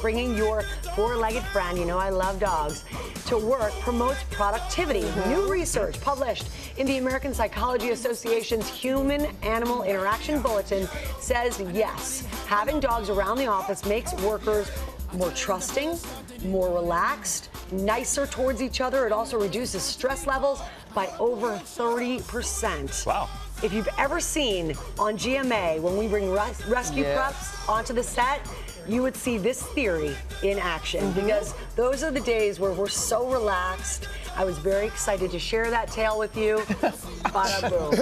bringing your four-legged friend, you know I love dogs, to work promotes productivity. New research published in the American Psychology Association's Human-Animal Interaction Bulletin says yes, having dogs around the office makes workers more trusting, more relaxed, nicer towards each other. It also reduces stress levels by over 30%. Wow. If you've ever seen on GMA when we bring rescue preps onto the set, you would see this theory in action because those are the days where we're so relaxed. I was very excited to share that tale with you. Bada boom.